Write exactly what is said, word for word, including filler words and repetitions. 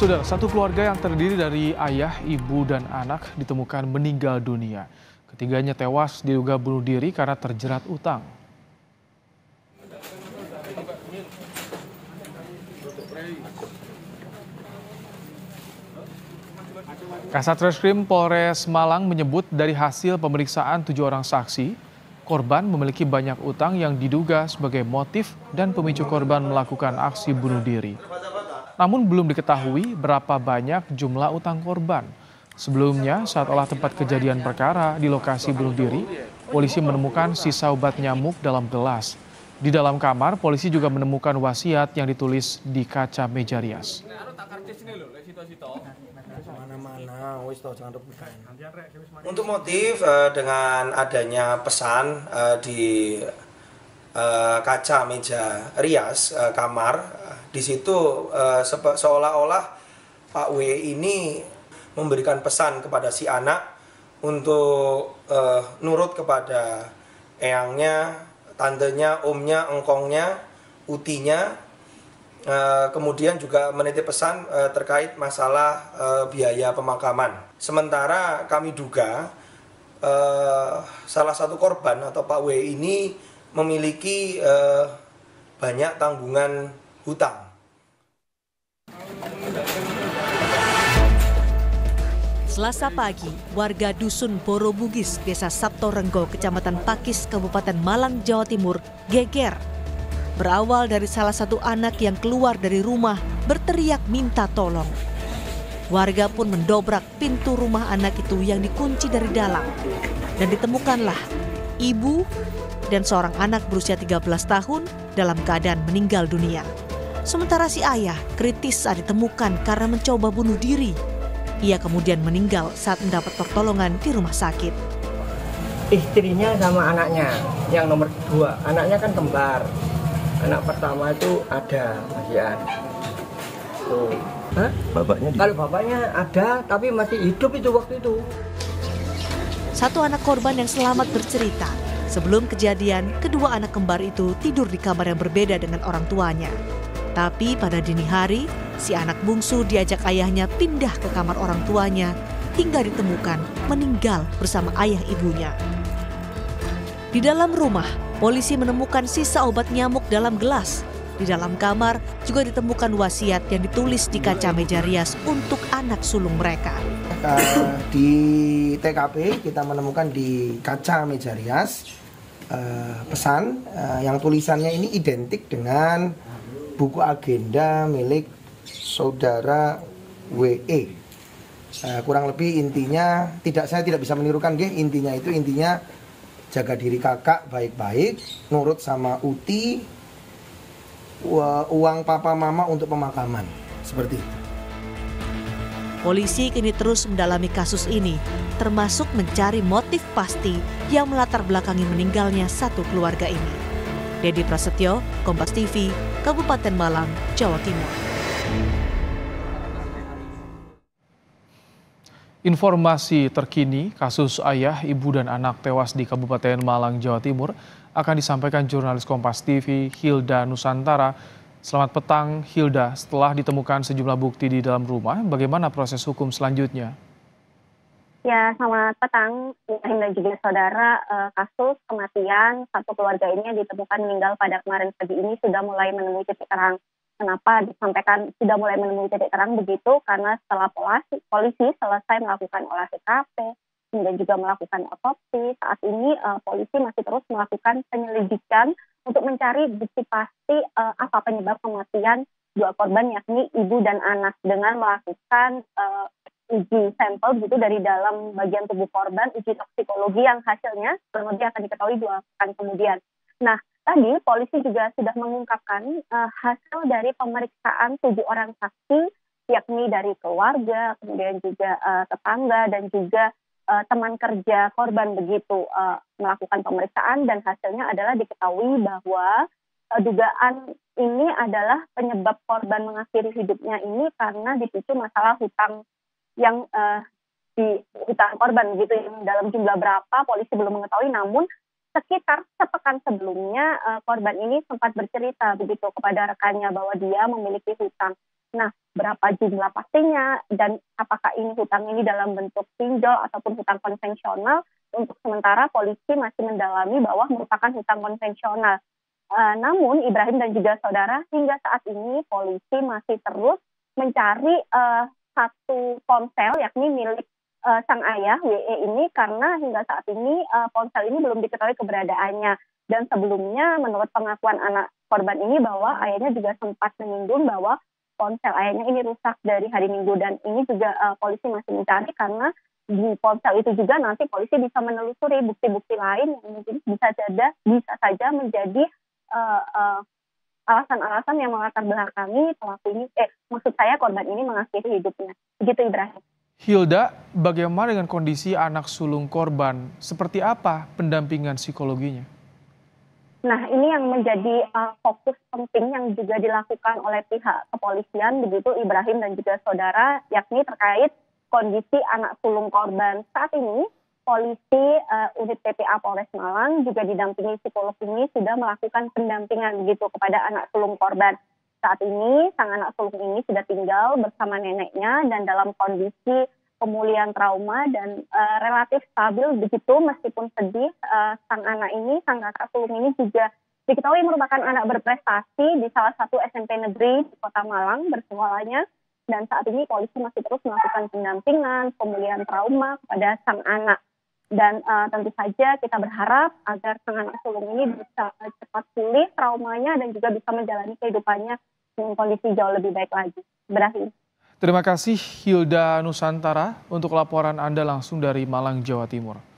Saudara, satu keluarga yang terdiri dari ayah, ibu, dan anak ditemukan meninggal dunia. Ketiganya tewas diduga bunuh diri karena terjerat utang. Kasat Reskrim Polres Malang menyebut dari hasil pemeriksaan tujuh orang saksi, korban memiliki banyak utang yang diduga sebagai motif dan pemicu korban melakukan aksi bunuh diri. Namun belum diketahui berapa banyak jumlah utang korban. Sebelumnya, saat olah tempat kejadian perkara di lokasi bunuh diri, polisi menemukan sisa obat nyamuk dalam gelas. Di dalam kamar, polisi juga menemukan wasiat yang ditulis di kaca meja rias. Untuk motif, dengan adanya pesan di kaca meja rias kamar, di situ seolah-olah Pak W ini memberikan pesan kepada si anak untuk uh, nurut kepada eyangnya, tantenya, omnya, engkongnya, utinya. Uh, kemudian juga menitip pesan uh, terkait masalah uh, biaya pemakaman. Sementara kami duga uh, salah satu korban atau Pak W ini memiliki uh, banyak tanggungan hutang. Selasa pagi, warga Dusun Borobugis, Desa Sabtorenggo, Kecamatan Pakis, Kabupaten Malang, Jawa Timur, geger. Berawal dari salah satu anak yang keluar dari rumah berteriak minta tolong. Warga pun mendobrak pintu rumah anak itu yang dikunci dari dalam. Dan ditemukanlah ibu dan seorang anak berusia tiga belas tahun dalam keadaan meninggal dunia. Sementara si ayah kritis saat ditemukan karena mencoba bunuh diri. Ia kemudian meninggal saat mendapat pertolongan di rumah sakit. Istrinya sama anaknya yang nomor dua, anaknya kan kembar. Anak pertama itu ada, kasihan. Tuh. Hah? Bapaknya di... Kalau bapaknya ada, tapi masih hidup itu waktu itu. Satu anak korban yang selamat bercerita, sebelum kejadian, kedua anak kembar itu tidur di kamar yang berbeda dengan orang tuanya. Tapi pada dini hari, si anak bungsu diajak ayahnya pindah ke kamar orang tuanya hingga ditemukan meninggal bersama ayah ibunya. Di dalam rumah, polisi menemukan sisa obat nyamuk dalam gelas. Di dalam kamar juga ditemukan wasiat yang ditulis di kaca meja rias untuk anak sulung mereka. Di T K P kita menemukan di kaca meja rias pesan yang tulisannya ini identik dengan buku agenda milik saudara W E. Uh, kurang lebih intinya, tidak saya tidak bisa menirukan, gih, intinya itu intinya jaga diri kakak baik-baik, nurut sama uti, uang papa mama untuk pemakaman, seperti itu. Polisi kini terus mendalami kasus ini, termasuk mencari motif pasti yang melatar belakangi meninggalnya satu keluarga ini. Deddy Prasetyo, Kompas T V, Kabupaten Malang, Jawa Timur. Informasi terkini kasus ayah, ibu, dan anak tewas di Kabupaten Malang, Jawa Timur akan disampaikan jurnalis Kompas T V Hilda Nusantara. Selamat petang, Hilda. Setelah ditemukan sejumlah bukti di dalam rumah, bagaimana proses hukum selanjutnya? Ya, selamat petang, Hilda juga saudara. Kasus kematian satu keluarga ini yang ditemukan meninggal pada kemarin pagi ini sudah mulai menemui titik terang. Kenapa disampaikan sudah mulai menemui titik terang begitu? Karena setelah polisi, polisi selesai melakukan olah T K P, kemudian juga melakukan otopsi. Saat ini uh, polisi masih terus melakukan penyelidikan untuk mencari bukti pasti uh, apa penyebab kematian dua korban, yakni ibu dan anak, dengan melakukan uh, uji sampel gitu dari dalam bagian tubuh korban, uji toksikologi yang hasilnya kurang lebih akan diketahui dua pekan kemudian. Nah, tadi polisi juga sudah mengungkapkan uh, hasil dari pemeriksaan tujuh orang saksi, yakni dari keluarga, kemudian juga uh, tetangga, dan juga uh, teman kerja korban begitu uh, melakukan pemeriksaan, dan hasilnya adalah diketahui bahwa uh, dugaan ini adalah penyebab korban mengakhiri hidupnya ini karena dipicu masalah hutang yang uh, di hutang korban gitu, yang dalam jumlah berapa polisi belum mengetahui. Namun sekitar sepekan sebelumnya uh, korban ini sempat bercerita begitu kepada rekannya bahwa dia memiliki hutang. Nah, berapa jumlah pastinya, dan apakah ini hutang ini dalam bentuk pinjol ataupun hutang konvensional. Untuk sementara polisi masih mendalami bahwa merupakan hutang konvensional. Uh, namun Ibrahim dan juga saudara, hingga saat ini polisi masih terus mencari uh, satu ponsel yakni milik uh, sang ayah W E ini, karena hingga saat ini uh, ponsel ini belum diketahui keberadaannya. Dan sebelumnya menurut pengakuan anak korban ini bahwa ayahnya juga sempat menyinggung bahwa ponsel ayahnya ini rusak dari hari Minggu, dan ini juga uh, polisi masih mencari, karena di ponsel itu juga nanti polisi bisa menelusuri bukti-bukti lain yang mungkin bisa saja bisa saja menjadi Uh, uh, alasan-alasan yang melatar belakangi pelaku ini, eh maksud saya korban ini mengakhiri hidupnya. Begitu Ibrahim. Hilda, bagaimana dengan kondisi anak sulung korban? Seperti apa pendampingan psikologinya? Nah, ini yang menjadi uh, fokus penting yang juga dilakukan oleh pihak kepolisian, begitu Ibrahim dan juga saudara, yakni terkait kondisi anak sulung korban saat ini. Polisi uh, Unit P P A Polres Malang juga didampingi psikolog ini sudah melakukan pendampingan begitu kepada anak sulung korban. Saat ini sang anak sulung ini sudah tinggal bersama neneknya dan dalam kondisi pemulihan trauma dan uh, relatif stabil begitu, meskipun sedih. Uh, sang anak ini, sang kakak sulung ini juga diketahui merupakan anak berprestasi di salah satu S M P Negeri di Kota Malang bersekolahnya. Dan saat ini polisi masih terus melakukan pendampingan pemulihan trauma kepada sang anak. Dan uh, tentu saja kita berharap agar sang anak sulung ini bisa cepat pulih traumanya dan juga bisa menjalani kehidupannya dengan kondisi jauh lebih baik lagi. Berakhir. Terima kasih Hilda Nusantara untuk laporan Anda langsung dari Malang, Jawa Timur.